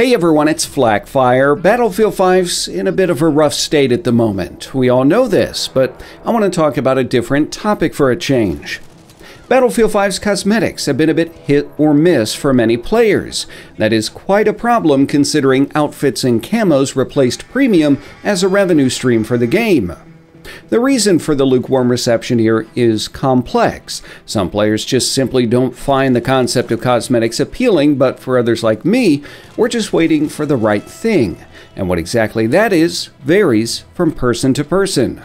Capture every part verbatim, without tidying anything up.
Hey everyone, it's Flakfire. Battlefield five's in a bit of a rough state at the moment. We all know this, but I want to talk about a different topic for a change. Battlefield five's cosmetics have been a bit hit or miss for many players. That is quite a problem considering outfits and camos replaced premium as a revenue stream for the game. The reason for the lukewarm reception here is complex. Some players just simply don't find the concept of cosmetics appealing, but for others like me, we're just waiting for the right thing. And what exactly that is varies from person to person.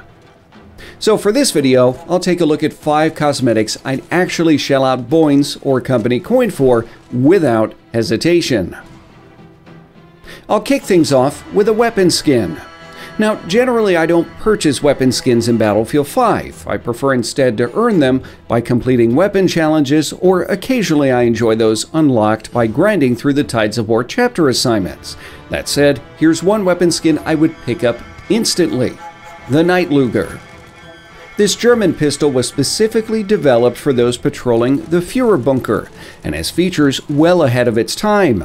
So for this video, I'll take a look at five cosmetics I'd actually shell out Boins or Company coin for without hesitation. I'll kick things off with a weapon skin. Now, generally I don't purchase weapon skins in Battlefield five. I prefer instead to earn them by completing weapon challenges, or occasionally I enjoy those unlocked by grinding through the Tides of War chapter assignments. That said, here's one weapon skin I would pick up instantly: the Night Luger. This German pistol was specifically developed for those patrolling the Fuhrer Bunker, and has features well ahead of its time.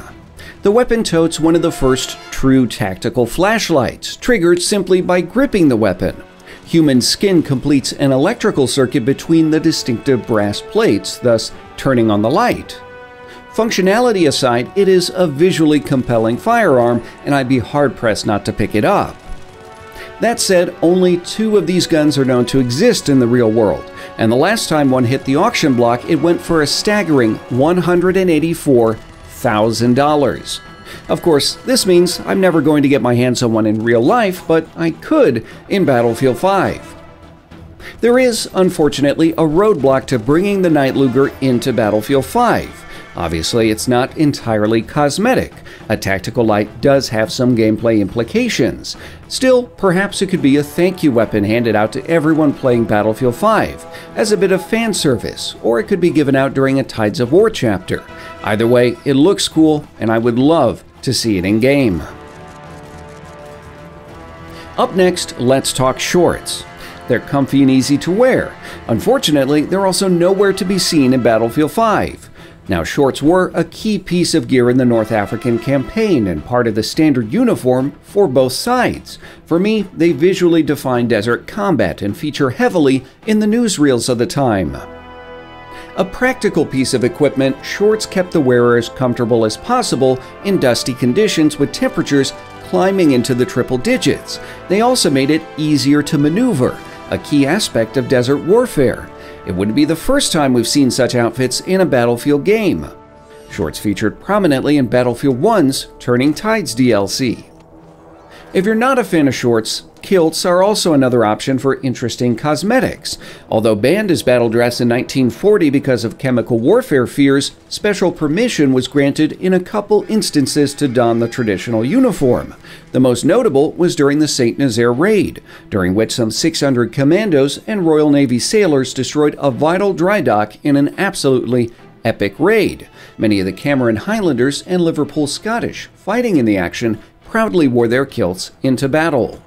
The weapon totes one of the first true tactical flashlights, triggered simply by gripping the weapon. Human skin completes an electrical circuit between the distinctive brass plates, thus turning on the light. Functionality aside, it is a visually compelling firearm, and I'd be hard-pressed not to pick it up. That said, only two of these guns are known to exist in the real world, and the last time one hit the auction block, it went for a staggering one hundred eighty-four thousand dollars. Of course, this means I'm never going to get my hands on one in real life, but I could in Battlefield five. There is, unfortunately, a roadblock to bringing the Night Luger into Battlefield five. Obviously, it's not entirely cosmetic. A tactical light does have some gameplay implications. Still, perhaps it could be a thank you weapon handed out to everyone playing Battlefield five as a bit of fan service, or it could be given out during a Tides of War chapter. Either way, it looks cool, and I would love to see it in game. Up next, let's talk shorts. They're comfy and easy to wear. Unfortunately, they're also nowhere to be seen in Battlefield five. Now, shorts were a key piece of gear in the North African campaign and part of the standard uniform for both sides. For me, they visually define desert combat and feature heavily in the newsreels of the time. A practical piece of equipment, shorts kept the wearer as comfortable as possible in dusty conditions with temperatures climbing into the triple digits. They also made it easier to maneuver, a key aspect of desert warfare. It wouldn't be the first time we've seen such outfits in a Battlefield game. Shorts featured prominently in Battlefield one's Turning Tides D L C. If you're not a fan of shorts, kilts are also another option for interesting cosmetics. Although banned as battle dress in nineteen forty because of chemical warfare fears, special permission was granted in a couple instances to don the traditional uniform. The most notable was during the Saint Nazaire raid, during which some six hundred commandos and Royal Navy sailors destroyed a vital dry dock in an absolutely epic raid. Many of the Cameron Highlanders and Liverpool Scottish fighting in the action proudly wore their kilts into battle.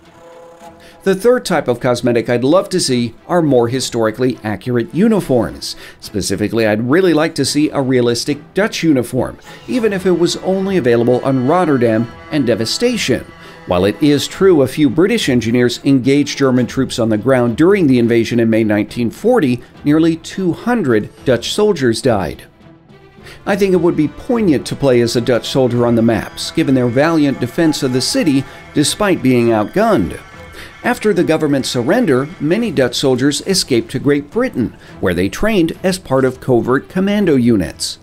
The third type of cosmetic I'd love to see are more historically accurate uniforms. Specifically, I'd really like to see a realistic Dutch uniform, even if it was only available on Rotterdam and Devastation. While it is true a few British engineers engaged German troops on the ground during the invasion in May nineteen forty, nearly two hundred Dutch soldiers died. I think it would be poignant to play as a Dutch soldier on the maps, given their valiant defense of the city despite being outgunned. After the government's surrender, many Dutch soldiers escaped to Great Britain, where they trained as part of covert commando units.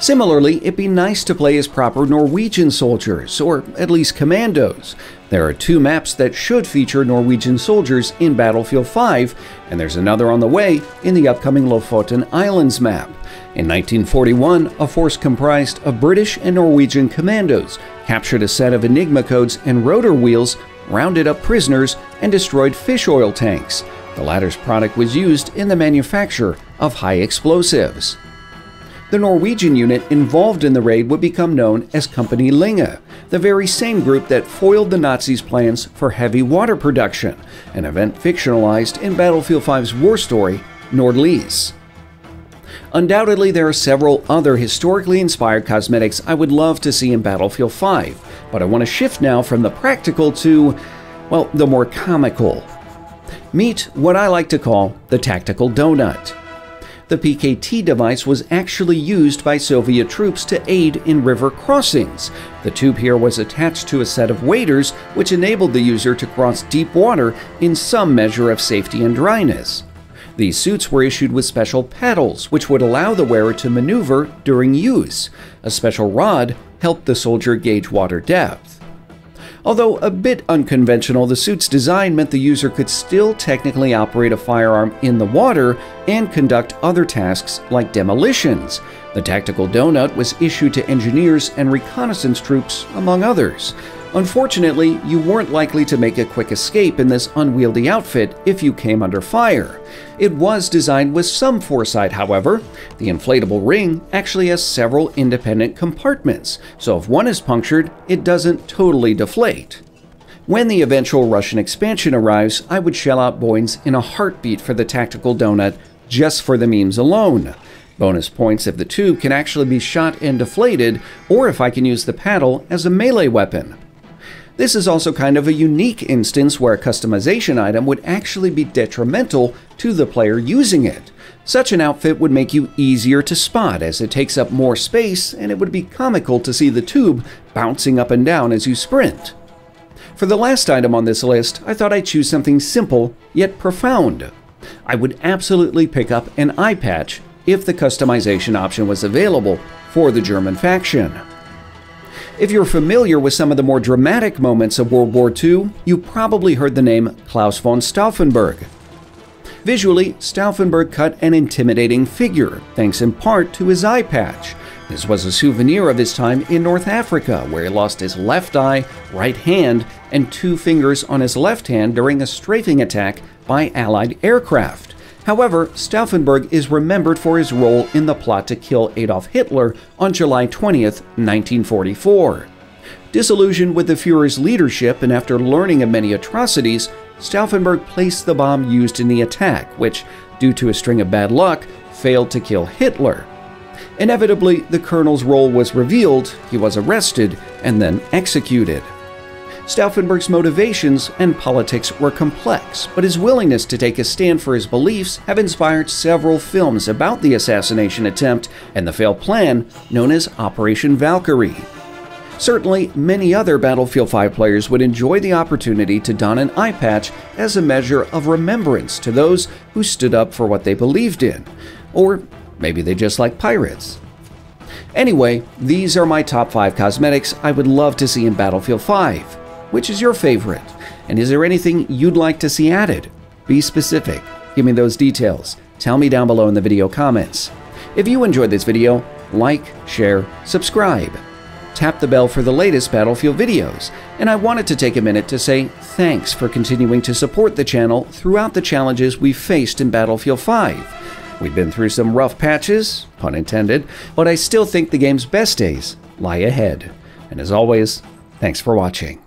Similarly, it'd be nice to play as proper Norwegian soldiers, or at least commandos. There are two maps that should feature Norwegian soldiers in Battlefield five, and there's another on the way in the upcoming Lofoten Islands map. In nineteen forty-one, a force comprised of British and Norwegian commandos captured a set of Enigma codes and rotor wheels, rounded up prisoners, and destroyed fish oil tanks. The latter's product was used in the manufacture of high explosives. The Norwegian unit involved in the raid would become known as Company Linge, the very same group that foiled the Nazis' plans for heavy water production, an event fictionalized in Battlefield five's war story, Nordlys. Undoubtedly, there are several other historically inspired cosmetics I would love to see in Battlefield five, but I want to shift now from the practical to, well, the more comical. Meet what I like to call the tactical donut. The P K T device was actually used by Soviet troops to aid in river crossings. The tube here was attached to a set of waders, which enabled the user to cross deep water in some measure of safety and dryness. These suits were issued with special paddles, which would allow the wearer to maneuver during use. A special rod helped the soldier gauge water depth. Although a bit unconventional, the suit's design meant the user could still technically operate a firearm in the water and conduct other tasks like demolitions. The tactical donut was issued to engineers and reconnaissance troops, among others. Unfortunately, you weren't likely to make a quick escape in this unwieldy outfit if you came under fire. It was designed with some foresight, however. The inflatable ring actually has several independent compartments, so if one is punctured, it doesn't totally deflate. When the eventual Russian expansion arrives, I would shell out Boins in a heartbeat for the tactical donut just for the memes alone. Bonus points if the tube can actually be shot and deflated, or if I can use the paddle as a melee weapon. This is also kind of a unique instance where a customization item would actually be detrimental to the player using it. Such an outfit would make you easier to spot as it takes up more space, and it would be comical to see the tube bouncing up and down as you sprint. For the last item on this list, I thought I'd choose something simple yet profound. I would absolutely pick up an eye patch if the customization option was available for the German faction. If you're familiar with some of the more dramatic moments of World War Two, you probably heard the name Klaus von Stauffenberg. Visually, Stauffenberg cut an intimidating figure, thanks in part to his eye patch. This was a souvenir of his time in North Africa, where he lost his left eye, right hand, and two fingers on his left hand during a strafing attack by Allied aircraft. However, Stauffenberg is remembered for his role in the plot to kill Adolf Hitler on July twentieth, nineteen forty-four. Disillusioned with the Fuhrer's leadership and after learning of many atrocities, Stauffenberg placed the bomb used in the attack, which, due to a string of bad luck, failed to kill Hitler. Inevitably, the colonel's role was revealed, he was arrested, and then executed. Stauffenberg's motivations and politics were complex, but his willingness to take a stand for his beliefs have inspired several films about the assassination attempt and the failed plan known as Operation Valkyrie. Certainly, many other Battlefield five players would enjoy the opportunity to don an eye patch as a measure of remembrance to those who stood up for what they believed in. Or maybe they just like pirates. Anyway, these are my top five cosmetics I would love to see in Battlefield five. Which is your favorite? And is there anything you'd like to see added? Be specific. Give me those details. Tell me down below in the video comments. If you enjoyed this video, like, share, subscribe. Tap the bell for the latest Battlefield videos. And I wanted to take a minute to say thanks for continuing to support the channel throughout the challenges we've faced in Battlefield five. We've been through some rough patches, pun intended, but I still think the game's best days lie ahead. And as always, thanks for watching.